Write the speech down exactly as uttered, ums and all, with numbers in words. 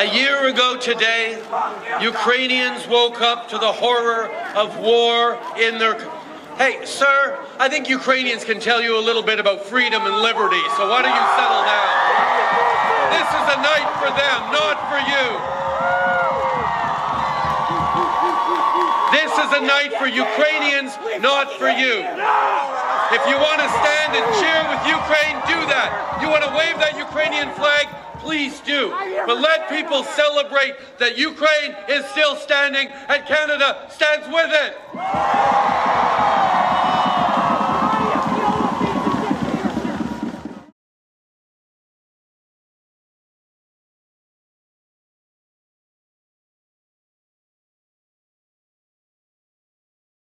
A year ago today, Ukrainians woke up to the horror of war in their... Hey, sir, I think Ukrainians can tell you a little bit about freedom and liberty, so why don't you settle down? This is a night for them, not for you. This is a night for Ukrainians, not for you. If you want to stand and cheer with Ukraine, do that. You want to wave that Ukrainian flag? Please do. But let people celebrate that Ukraine is still standing and Canada stands with it.